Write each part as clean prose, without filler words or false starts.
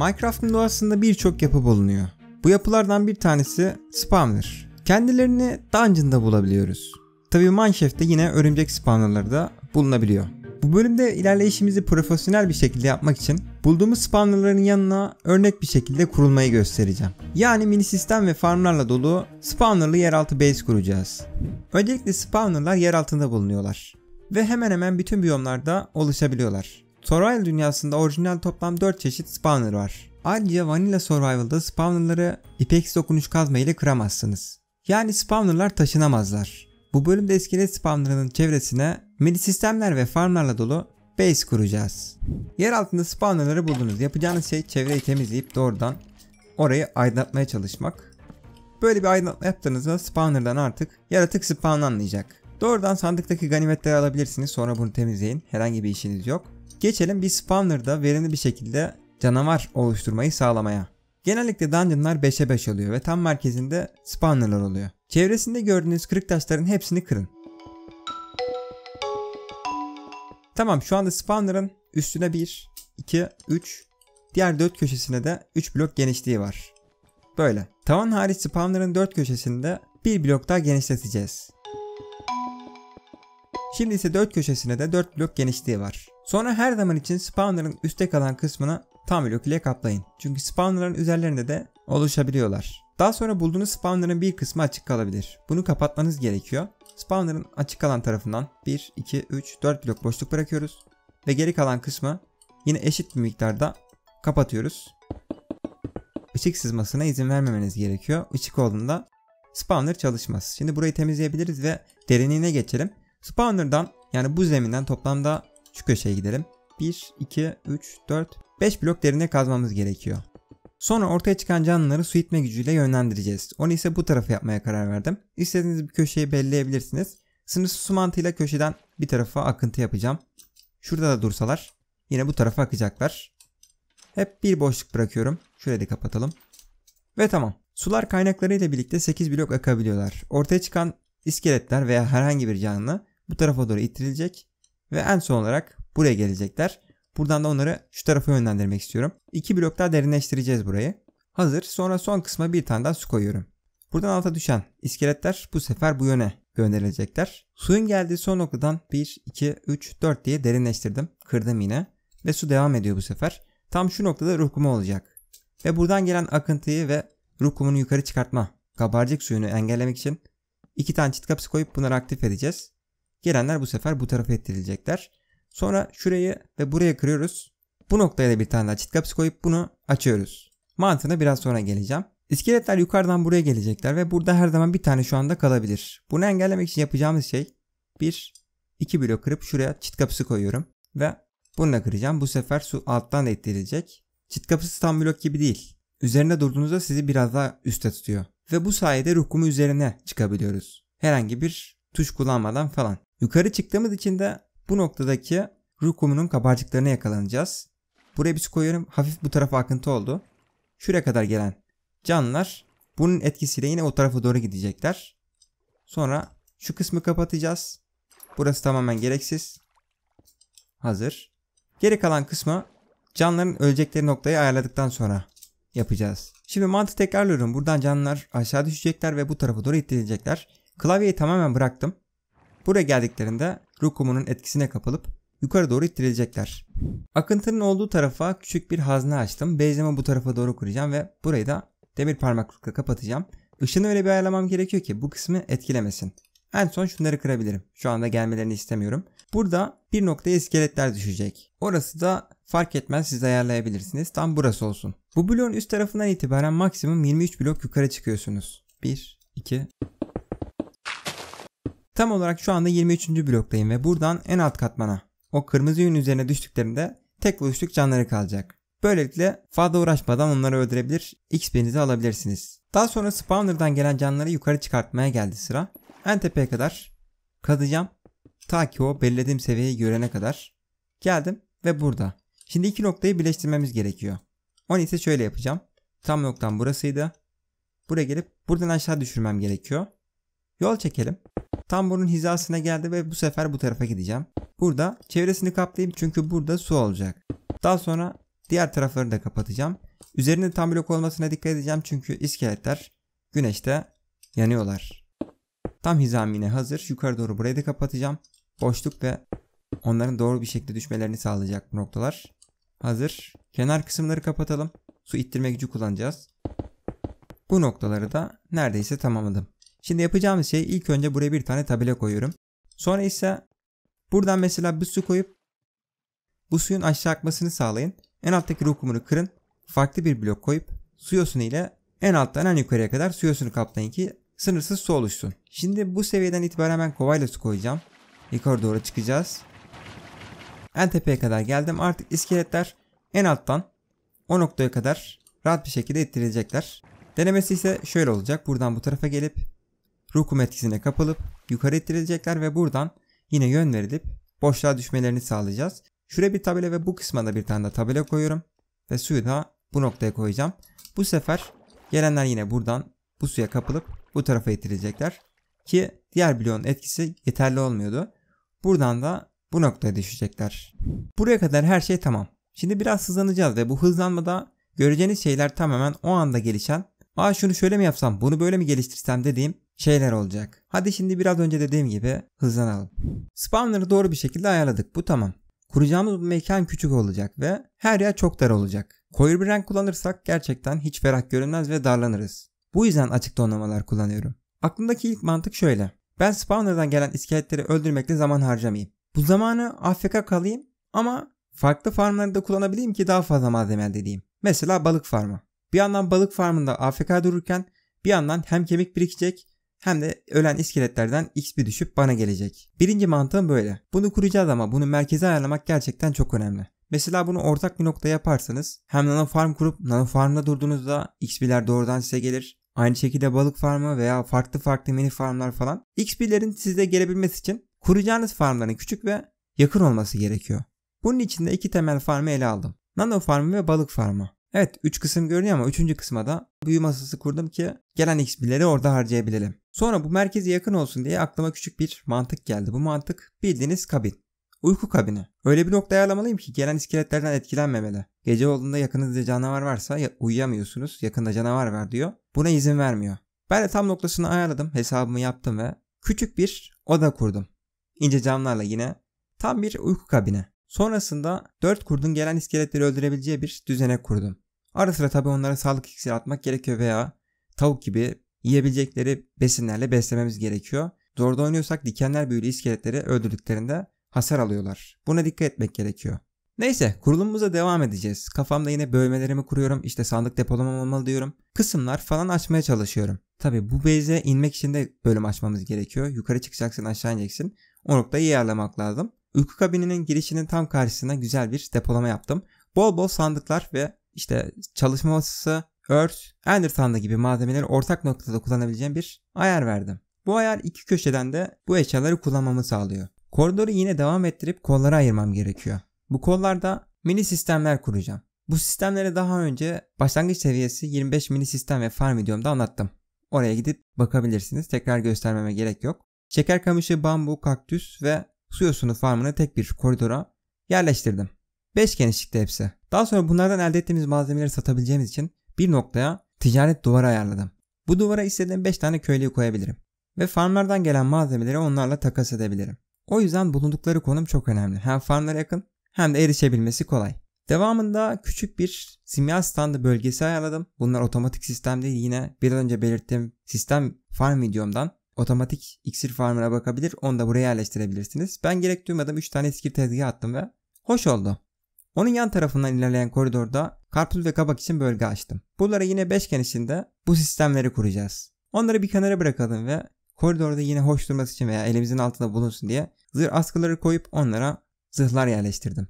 Minecraft'ın doğasında birçok yapı bulunuyor. Bu yapılardan bir tanesi Spawner. Kendilerini Dungeon'da bulabiliyoruz. Tabii Minecraft'te yine örümcek spawnerları da bulunabiliyor. Bu bölümde ilerleyişimizi profesyonel bir şekilde yapmak için bulduğumuz spawnerların yanına örnek bir şekilde kurulmayı göstereceğim. Yani mini sistem ve farmlarla dolu spawnerlı yeraltı base kuracağız. Öncelikle spawnerlar yer altında bulunuyorlar ve hemen hemen bütün biyomlarda oluşabiliyorlar. Survival dünyasında orijinal toplam 4 çeşit spawner var. Ayrıca Vanilla Survival'da spawnerları ipeksi dokunuş kazma ile kıramazsınız. Yani spawnerlar taşınamazlar. Bu bölümde iskelet spawnerının çevresine mini sistemler ve farmlarla dolu base kuracağız. Yer altında spawnerları buldunuz. Yapacağınız şey çevreyi temizleyip doğrudan orayı aydınlatmaya çalışmak. Böyle bir aydınlatma yaptığınızda spawnerdan artık yaratık spawnlanmayacak. Doğrudan sandıktaki ganimetleri alabilirsiniz. Sonra bunu temizleyin. Herhangi bir işiniz yok. Geçelim bir spawner'da verimli bir şekilde canavar oluşturmayı sağlamaya. Genellikle dungeonlar 5'e 5 oluyor ve tam merkezinde spawnerlar oluyor. Çevresinde gördüğünüz kırık taşların hepsini kırın. Tamam, şu anda spawner'ın üstüne 1, 2, 3, diğer 4 köşesine de 3 blok genişliği var. Böyle. Tavan hariç spawner'ın 4 köşesinde 1 blok daha genişleteceğiz. Şimdi ise 4 köşesine de 4 blok genişliği var. Sonra her zaman için spawner'ın üstte kalan kısmını tam blok ile kaplayın. Çünkü spawner'ların üzerlerinde de oluşabiliyorlar. Daha sonra bulduğunuz spawner'ın bir kısmı açık kalabilir. Bunu kapatmanız gerekiyor. Spawner'ın açık kalan tarafından 1, 2, 3, 4 blok boşluk bırakıyoruz. Ve geri kalan kısmı yine eşit bir miktarda kapatıyoruz. Işık sızmasına izin vermemeniz gerekiyor. Işık olduğunda spawner çalışmaz. Şimdi burayı temizleyebiliriz ve derinliğine geçelim. Spawner'dan, yani bu zeminden toplamda şu köşeye gidelim. 1, 2, 3, 4, 5 blok derine kazmamız gerekiyor. Sonra ortaya çıkan canlıları su itme gücüyle yönlendireceğiz. Onu ise bu tarafa yapmaya karar verdim. İstediğiniz bir köşeyi belirleyebilirsiniz. Sınırsız su mantığıyla köşeden bir tarafa akıntı yapacağım. Şurada da dursalar yine bu tarafa akacaklar. Hep bir boşluk bırakıyorum. Şöyle de kapatalım. Ve tamam. Sular kaynakları ile birlikte 8 blok akabiliyorlar. Ortaya çıkan iskeletler veya herhangi bir canlı bu tarafa doğru itirilecek. Ve en son olarak buraya gelecekler. Buradan da onları şu tarafa yönlendirmek istiyorum. 2 blok daha derinleştireceğiz burayı. Hazır. Sonra son kısma bir tane daha su koyuyorum. Buradan alta düşen iskeletler bu sefer bu yöne gönderilecekler. Suyun geldiği son noktadan 1, 2, 3, 4 diye derinleştirdim. Kırdım yine. Ve su devam ediyor bu sefer. Tam şu noktada ruh kumu olacak. Ve buradan gelen akıntıyı ve ruh kumunu yukarı çıkartma, kabarcık suyunu engellemek için 2 tane çit kapısı koyup bunları aktif edeceğiz. Gelenler bu sefer bu tarafa ettirilecekler. Sonra şurayı ve buraya kırıyoruz. Bu noktaya da bir tane daha çit kapısı koyup bunu açıyoruz. Mantığına biraz sonra geleceğim. İskeletler yukarıdan buraya gelecekler ve burada her zaman bir tane şu anda kalabilir. Bunu engellemek için yapacağımız şey 1, 2 blok kırıp şuraya çit kapısı koyuyorum. Ve bunu da kıracağım. Bu sefer su alttan da ettirilecek. Çit kapısı tam blok gibi değil. Üzerinde durduğunuzda sizi biraz daha üstte tutuyor. Ve bu sayede ruh kumu üzerine çıkabiliyoruz. Herhangi bir tuş kullanmadan falan. Yukarı çıktığımız için de bu noktadaki ruh kumunun kabarcıklarına yakalanacağız. Buraya bir su koyuyorum. Hafif bu tarafa akıntı oldu. Şuraya kadar gelen canlılar bunun etkisiyle yine o tarafa doğru gidecekler. Sonra şu kısmı kapatacağız. Burası tamamen gereksiz. Hazır. Geri kalan kısmı canlıların ölecekleri noktayı ayarladıktan sonra yapacağız. Şimdi mantığı tekrarlıyorum. Buradan canlılar aşağı düşecekler ve bu tarafa doğru itilecekler. Klavyeyi tamamen bıraktım. Buraya geldiklerinde ruh kumunun etkisine kapılıp yukarı doğru ittirilecekler. Akıntının olduğu tarafa küçük bir hazne açtım. Base'imi bu tarafa doğru kuracağım ve burayı da demir parmaklıkla kapatacağım. Işını öyle bir ayarlamam gerekiyor ki bu kısmı etkilemesin. En son şunları kırabilirim. Şu anda gelmelerini istemiyorum. Burada bir noktaya iskeletler düşecek. Orası da fark etmez, siz ayarlayabilirsiniz. Tam burası olsun. Bu bloğun üst tarafından itibaren maksimum 23 blok yukarı çıkıyorsunuz. 1, 2... Tam olarak şu anda 23. bloktayım ve buradan en alt katmana, o kırmızı yün üzerine düştüklerinde tek vuruşluk canları kalacak. Böylelikle fazla uğraşmadan onları öldürebilir, XP'nizi alabilirsiniz. Daha sonra spawner'dan gelen canları yukarı çıkartmaya geldi sıra. En tepeye kadar kazacağım. Ta ki o belirlediğim seviyeyi görene kadar. Geldim ve burada. Şimdi iki noktayı birleştirmemiz gerekiyor. Onu ise şöyle yapacağım. Tam noktam burasıydı. Buraya gelip buradan aşağı düşürmem gerekiyor. Yol çekelim. Tam bunun hizasına geldi ve bu sefer bu tarafa gideceğim. Burada çevresini kaplayayım çünkü burada su olacak. Daha sonra Diğer taraflarını da kapatacağım. Üzerinde tam blok olmasına dikkat edeceğim çünkü iskeletler güneşte yanıyorlar. Tam hizam yine hazır. Yukarı doğru burayı da kapatacağım. Boşluk ve onların doğru bir şekilde düşmelerini sağlayacak bu noktalar. Hazır. Kenar kısımları kapatalım. Su ittirme gücü kullanacağız. Bu noktaları da neredeyse tamamladım. Şimdi yapacağımız şey ilk önce buraya bir tane tabela koyuyorum. Sonra ise buradan mesela bir su koyup bu suyun aşağı akmasını sağlayın. En alttaki ruh kumunu kırın. Farklı bir blok koyup su yosunu ile en alttan en yukarıya kadar su yosunu kaplayın ki sınırsız su oluşsun. Şimdi bu seviyeden itibaren ben kovayla su koyacağım. Yukarı doğru çıkacağız. En tepeye kadar geldim. Artık iskeletler en alttan o noktaya kadar rahat bir şekilde ittirilecekler. Denemesi ise şöyle olacak. Buradan bu tarafa gelip ruh kumu etkisine kapılıp yukarı ittirilecekler ve buradan yine yön verilip boşluğa düşmelerini sağlayacağız. Şuraya bir tabela ve bu kısma da bir tane de tabela koyuyorum. Ve suyu da bu noktaya koyacağım. Bu sefer gelenler yine buradan bu suya kapılıp bu tarafa ittirilecekler. Ki diğer bloğun etkisi yeterli olmuyordu. Buradan da bu noktaya düşecekler. Buraya kadar her şey tamam. Şimdi biraz hızlanacağız ve bu hızlanmada göreceğiniz şeyler tamamen o anda gelişen, aa şunu şöyle mi yapsam, bunu böyle mi geliştirsem dediğim şeyler olacak. Hadi şimdi biraz önce dediğim gibi hızlanalım. Spawner'ı doğru bir şekilde ayarladık. Bu tamam. Kuracağımız bu mekan küçük olacak ve her yer çok dar olacak. Koyu bir renk kullanırsak gerçekten hiç ferah görünmez ve darlanırız. Bu yüzden açık donlamalar kullanıyorum. Aklımdaki ilk mantık şöyle. Ben spawner'dan gelen iskeletleri öldürmekle zaman harcamayayım. Bu zamanı AFK kalayım ama farklı farmları da kullanabileyim ki daha fazla malzeme elde edeyim. Mesela balık farmı. Bir yandan balık farmında AFK dururken bir yandan hem kemik birikecek hem de ölen iskeletlerden XP düşüp bana gelecek. Birinci mantığım böyle. Bunu kuracağız ama bunu merkeze ayarlamak gerçekten çok önemli. Mesela bunu ortak bir nokta yaparsanız hem nano farm kurup nano farmda durduğunuzda XP'ler doğrudan size gelir. Aynı şekilde balık farmı veya farklı mini farmlar falan. XP'lerin size gelebilmesi için kuracağınız farmların küçük ve yakın olması gerekiyor. Bunun için de iki temel farmı ele aldım. Nano farmı ve balık farmı. Evet 3 kısım görünüyor ama 3. kısma da büyü masası kurdum ki gelen XP'leri orada harcayabilelim. Sonra bu merkeze yakın olsun diye aklıma küçük bir mantık geldi. Bu mantık bildiğiniz kabin. Uyku kabini. Öyle bir nokta ayarlamalıyım ki gelen iskeletlerden etkilenmemeli. Gece olduğunda yakınızda canavar varsa uyuyamıyorsunuz. Yakında canavar var diyor. Buna izin vermiyor. Ben de tam noktasını ayarladım. Hesabımı yaptım ve küçük bir oda kurdum. İnce camlarla yine tam bir uyku kabini. Sonrasında 4 kurdun gelen iskeletleri öldürebileceği bir düzenek kurdum. Ara sıra tabi onlara sağlık iksiri atmak gerekiyor veya tavuk gibi yiyebilecekleri besinlerle beslememiz gerekiyor. Zorda oynuyorsak dikenler büyülü iskeletleri öldürdüklerinde hasar alıyorlar. Buna dikkat etmek gerekiyor. Neyse kurulumumuza devam edeceğiz. Kafamda yine bölmelerimi kuruyorum. İşte sandık depolamam olmalı diyorum. Kısımlar falan açmaya çalışıyorum. Tabi bu base'e inmek için de bölüm açmamız gerekiyor. Yukarı çıkacaksın aşağı ineceksin. O noktayı iyi ayarlamak lazım. Uyku kabininin girişinin tam karşısına güzel bir depolama yaptım. Bol bol sandıklar ve işte çalışma masası, Earth, Ender sandığı gibi malzemeleri ortak noktada kullanabileceğim bir ayar verdim. Bu ayar iki köşeden de bu eşyaları kullanmamı sağlıyor. Koridoru yine devam ettirip kollara ayırmam gerekiyor. Bu kollarda mini sistemler kuracağım. Bu sistemlere daha önce başlangıç seviyesi 25 mini sistem ve farm videomda anlattım. Oraya gidip bakabilirsiniz. Tekrar göstermeme gerek yok. Şeker kamışı, bambu, kaktüs ve su yosunu farmını tek bir koridora yerleştirdim. 5 genişlikte hepsi. Daha sonra bunlardan elde ettiğimiz malzemeleri satabileceğimiz için bir noktaya ticaret duvarı ayarladım. Bu duvara istediğim 5 tane köylüyü koyabilirim. Ve farmlardan gelen malzemeleri onlarla takas edebilirim. O yüzden bulundukları konum çok önemli. Hem farmlara yakın hem de erişebilmesi kolay. Devamında küçük bir simya standı bölgesi ayarladım. Bunlar otomatik sistem değil. Yine bir önce belirttiğim sistem farm videomdan otomatik iksir farmına bakabilir. Onu da buraya yerleştirebilirsiniz. Ben gerek duymadan 3 tane iksir tezgahı attım ve hoş oldu. Onun yan tarafından ilerleyen koridorda karpuz ve kabak için bölge açtım. Buralara yine 5 genişliğinde bu sistemleri kuracağız. Onları bir kenara bırakalım ve koridorda yine hoş durması için veya elimizin altında bulunsun diye zırh askıları koyup onlara zırhlar yerleştirdim.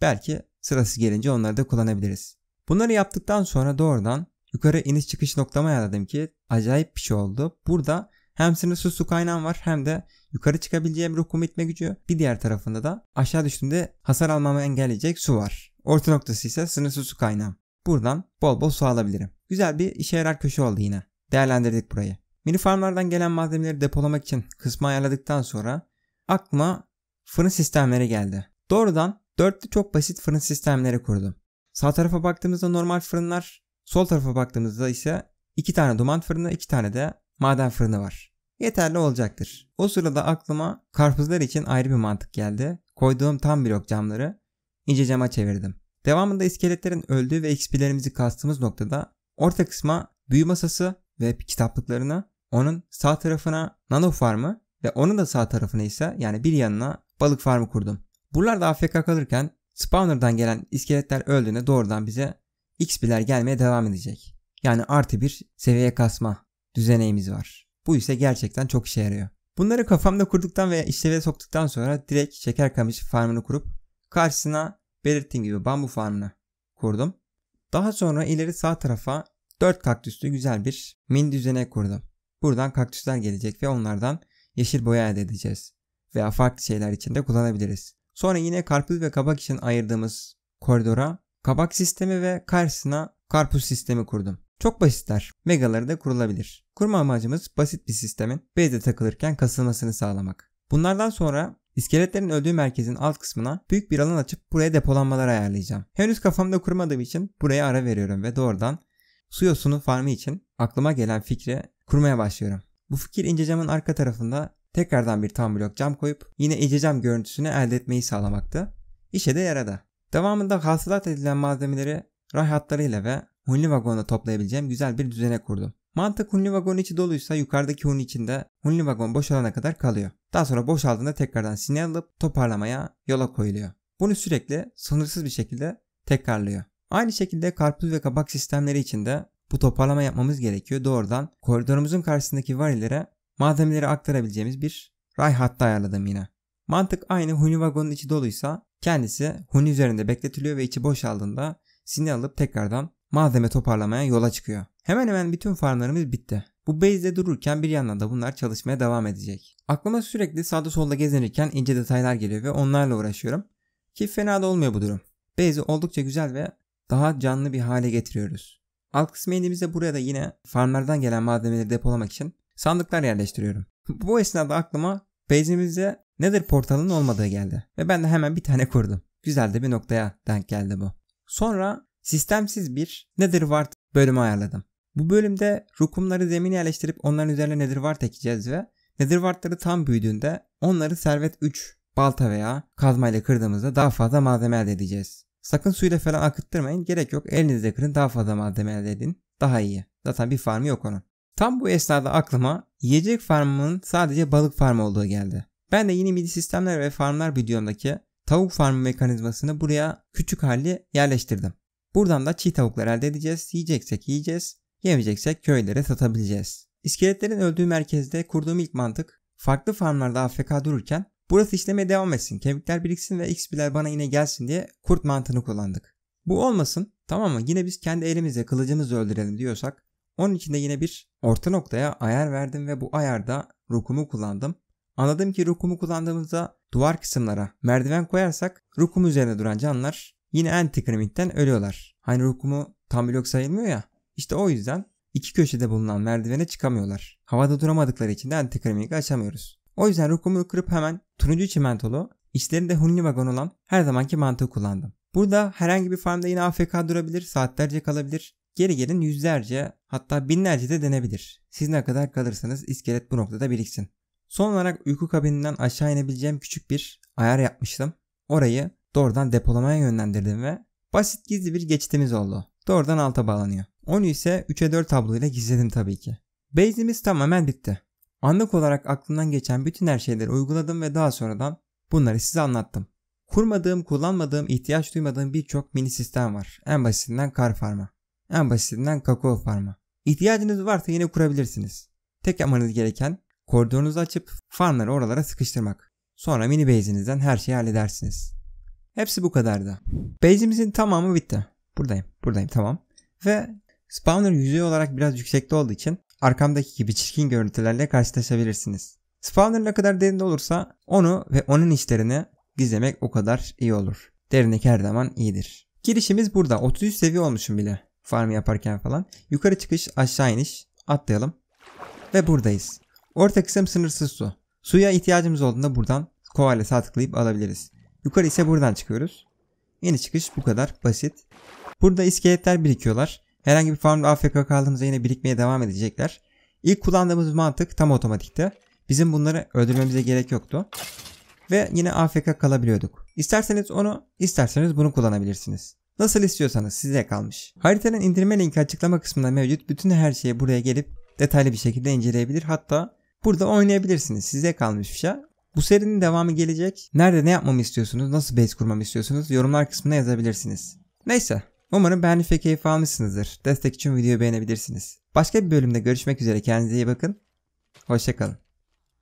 Belki sırası gelince onları da kullanabiliriz. Bunları yaptıktan sonra doğrudan yukarı iniş çıkış noktama ayarladım ki acayip bir şey oldu. Burada hem sınırsız su kaynağım var hem de yukarı çıkabileceğim ruh kumu itme gücü, bir diğer tarafında da aşağı düştüğümde hasar almamı engelleyecek su var. Orta noktası ise sınırsız su kaynağım. Buradan bol bol su alabilirim. Güzel bir işe yarar köşe oldu yine. Değerlendirdik burayı. Mini farmlardan gelen malzemeleri depolamak için kısmı ayarladıktan sonra aklıma fırın sistemleri geldi. Doğrudan 4'lü çok basit fırın sistemleri kurdum. Sağ tarafa baktığımızda normal fırınlar, sol tarafa baktığımızda ise 2 tane duman fırını, 2 tane de maden fırını var. Yeterli olacaktır. O sırada aklıma karpuzlar için ayrı bir mantık geldi. Koyduğum tam blok camları ince cama çevirdim. Devamında iskeletlerin öldüğü ve XP'lerimizi kastığımız noktada orta kısma büyü masası ve kitaplıklarını, onun sağ tarafına nano farmı ve onun da sağ tarafına ise yani bir yanına balık farmı kurdum. Buralarda AFK kalırken spawner'dan gelen iskeletler öldüğünde doğrudan bize XP'ler gelmeye devam edecek. Yani artı bir seviye kasma düzeneğimiz var. Bu ise gerçekten çok işe yarıyor. Bunları kafamda kurduktan veya işleve soktuktan sonra direkt şeker kamışı farmını kurup karşısına belirttiğim gibi bambu farmını kurdum. Daha sonra ileri sağ tarafa 4 kaktüslü güzel bir mini düzenek kurdum. Buradan kaktüsler gelecek ve onlardan yeşil boya elde edeceğiz. Veya farklı şeyler için de kullanabiliriz. Sonra yine karpuz ve kabak için ayırdığımız koridora kabak sistemi ve karşısına karpuz sistemi kurdum. Çok basitler. Megaları da kurulabilir. Kurma amacımız basit bir sistemin base'e takılırken kasılmasını sağlamak. Bunlardan sonra iskeletlerin öldüğü merkezin alt kısmına büyük bir alan açıp buraya depolanmaları ayarlayacağım. Henüz kafamda kurmadığım için buraya ara veriyorum ve doğrudan su yosunu farmı için aklıma gelen fikri kurmaya başlıyorum. Bu fikir ince camın arka tarafında tekrardan bir tam blok cam koyup yine ince cam görüntüsünü elde etmeyi sağlamaktı. İşe de yaradı. Devamında hasılat edilen malzemeleri ray hatlarıyla ve hunli vagonla toplayabileceğim güzel bir düzene kurdum. Mantık hunli vagon içi doluysa yukarıdaki hunli içinde hunli vagon boşalana kadar kalıyor. Daha sonra boşaldığında tekrardan sinyal alıp toparlamaya yola koyuluyor. Bunu sürekli sınırsız bir şekilde tekrarlıyor. Aynı şekilde karpuz ve kabak sistemleri için de bu toparlama yapmamız gerekiyor. Doğrudan koridorumuzun karşısındaki varilere malzemeleri aktarabileceğimiz bir ray hattı ayarladım yine. Mantık aynı huni vagonun içi doluysa kendisi huni üzerinde bekletiliyor ve içi boşaldığında sinyal alıp tekrardan malzeme toparlamaya yola çıkıyor. Hemen hemen bütün farmlarımız bitti. Bu base'de dururken bir yandan da bunlar çalışmaya devam edecek. Aklıma sürekli sağda solda gezinirken ince detaylar geliyor ve onlarla uğraşıyorum. Ki fena da olmuyor bu durum. Base'i oldukça güzel ve daha canlı bir hale getiriyoruz. Alt kısmı indiğimizde buraya da yine farmlardan gelen malzemeleri depolamak için sandıklar yerleştiriyorum. Bu esnada aklıma base'imizde Nether portalının olmadığı geldi. Ve ben de hemen bir tane kurdum. Güzel de bir noktaya denk geldi bu. Sonra sistemsiz bir Nether Wart bölümü ayarladım. Bu bölümde rukumları zemine yerleştirip onların üzerine Nether Wart ekeceğiz ve Nether Wart'ları tam büyüdüğünde onları servet 3 balta veya kazmayla kırdığımızda daha fazla malzeme elde edeceğiz. Sakın suyla falan akıttırmayın. Gerek yok. Elinizle kırın, daha fazla malzeme elde edin. Daha iyi. Zaten bir farmı yok onun. Tam bu esnada aklıma yiyecek farmının sadece balık farmı olduğu geldi. Ben de yine midi sistemler ve farmlar videomdaki tavuk farmı mekanizmasını buraya küçük hali yerleştirdim. Buradan da çiğ tavuklar elde edeceğiz. Yiyeceksek yiyeceğiz. Yemeyeceksek köylere satabileceğiz. İskeletlerin öldüğü merkezde kurduğum ilk mantık farklı farmlarda AFK dururken burası işlemeye devam etsin, kemikler biriksin ve XP'ler bana yine gelsin diye kurt mantığını kullandık. Bu olmasın, tamam mı? Yine biz kendi elimizle kılıcımızla öldürelim diyorsak onun için de yine bir orta noktaya ayar verdim ve bu ayarda rukumu kullandım. Anladım ki rukumu kullandığımızda duvar kısımlara merdiven koyarsak rukum üzerine duran canlılar yine anti-creaming'den ölüyorlar. Hani rukumu tam blok sayılmıyor ya, işte o yüzden iki köşede bulunan merdivene çıkamıyorlar. Havada duramadıkları için de anti-creaming'i açamıyoruz. O yüzden rukumu kırıp hemen turuncu çimentolu, içlerinde hunli vagon olan her zamanki mantığı kullandım. Burada herhangi bir farmda yine AFK durabilir, saatlerce kalabilir, geri gelin yüzlerce hatta binlerce de denebilir. Siz ne kadar kalırsanız iskelet bu noktada biriksin. Son olarak uyku kabininden aşağı inebileceğim küçük bir ayar yapmıştım. Orayı doğrudan depolamaya yönlendirdim ve basit gizli bir geçitimiz oldu. Doğrudan alta bağlanıyor. Onu ise 3'e 4 tabloyla gizledim tabii ki. Base'imiz tamamen bitti. Anlık olarak aklımdan geçen bütün her şeyleri uyguladım ve daha sonradan bunları size anlattım. Kurmadığım, kullanmadığım, ihtiyaç duymadığım birçok mini sistem var. En basitinden kar farmı. En basitinden kakao farmı. İhtiyacınız varsa yine kurabilirsiniz. Tek yapmanız gereken koridorunuzu açıp farmları oralara sıkıştırmak. Sonra mini base'inizden her şeyi halledersiniz. Hepsi bu kadardı. Base'imizin tamamı bitti. Buradayım tamam. Ve spawner yüzey olarak biraz yüksekte olduğu için arkamdaki gibi çirkin görüntülerle karşılaşabilirsiniz. Spawner ne kadar derinde olursa onu ve onun işlerini gizlemek o kadar iyi olur. Derinlik her zaman iyidir. Girişimiz burada. 33 seviye olmuşum bile. Farm yaparken falan. Yukarı çıkış, aşağı iniş. Atlayalım. Ve buradayız. Orta kısım sınırsız su. Suya ihtiyacımız olduğunda buradan kova ile sağ tıklayıp alabiliriz. Yukarı ise buradan çıkıyoruz. Yeni çıkış bu kadar basit. Burada iskeletler birikiyorlar. Herhangi bir farmda AFK kaldığımızda yine birikmeye devam edecekler. İlk kullandığımız mantık tam otomatikte. Bizim bunları öldürmemize gerek yoktu. Ve yine AFK kalabiliyorduk. İsterseniz onu, isterseniz bunu kullanabilirsiniz. Nasıl istiyorsanız size kalmış. Haritanın indirme linki açıklama kısmında mevcut. Bütün her şeyi buraya gelip detaylı bir şekilde inceleyebilir. Hatta burada oynayabilirsiniz. Size kalmış bir şey. Bu serinin devamı gelecek. Nerede ne yapmamı istiyorsunuz, nasıl base kurmamı istiyorsunuz yorumlar kısmına yazabilirsiniz. Neyse, umarım beğenip ve keyif almışsınızdır. Destek için videoyu beğenebilirsiniz. Başka bir bölümde görüşmek üzere. Kendinize iyi bakın. Hoşçakalın.